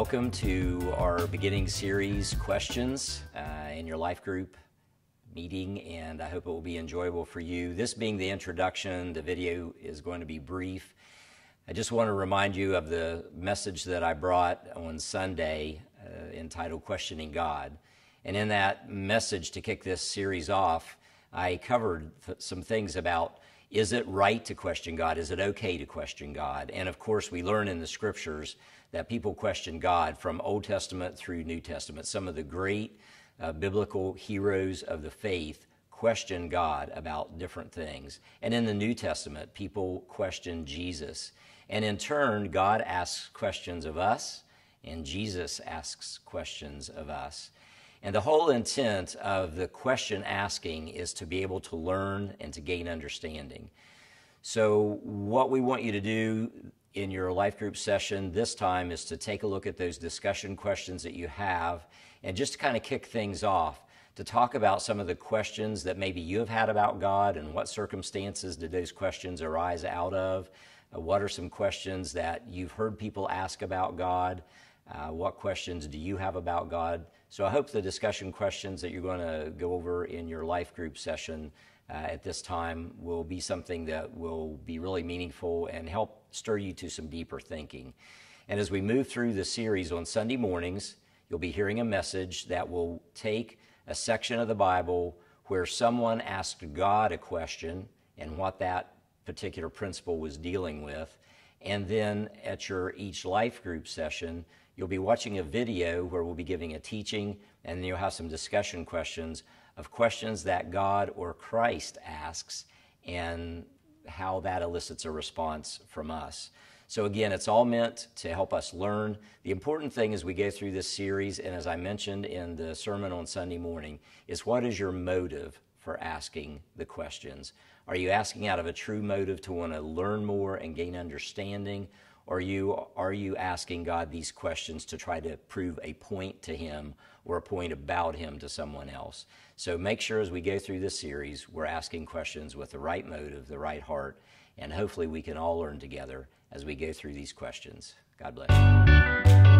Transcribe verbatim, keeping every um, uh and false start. Welcome to our beginning series questions uh, in your life group meeting, and I hope it will be enjoyable for you. This being the introduction, the video is going to be brief. I just want to remind you of the message that I brought on Sunday uh, entitled Questioning God. And in that message to kick this series off, I covered th- some things about is it right to question God? Is it okay to question God? And of course, we learn in the scriptures that people question God from Old Testament through New Testament. Some of the great uh, biblical heroes of the faith question God about different things. And in the New Testament, people question Jesus. And in turn, God asks questions of us, and Jesus asks questions of us. And the whole intent of the question asking is to be able to learn and to gain understanding. So what we want you to do in your life group session this time is to take a look at those discussion questions that you have, and just to kind of kick things off, to talk about some of the questions that maybe you have had about God and what circumstances did those questions arise out of. Uh, what are some questions that you've heard people ask about God? Uh, what questions do you have about God? So I hope the discussion questions that you're going to go over in your life group session uh, at this time will be something that will be really meaningful and help stir you to some deeper thinking. And as we move through the series on Sunday mornings, you'll be hearing a message that will take a section of the Bible where someone asked God a question and what that particular principle was dealing with. And then at your each life group session, you'll be watching a video where we'll be giving a teaching, and you'll have some discussion questions of questions that God or Christ asks and how that elicits a response from us. So again, it's all meant to help us learn. The important thing as we go through this series, and as I mentioned in the sermon on Sunday morning, is what is your motive for asking the questions? Are you asking out of a true motive to want to learn more and gain understanding? Are you, are you asking God these questions to try to prove a point to Him or a point about Him to someone else? So make sure as we go through this series, we're asking questions with the right motive, the right heart, and hopefully we can all learn together as we go through these questions. God bless you.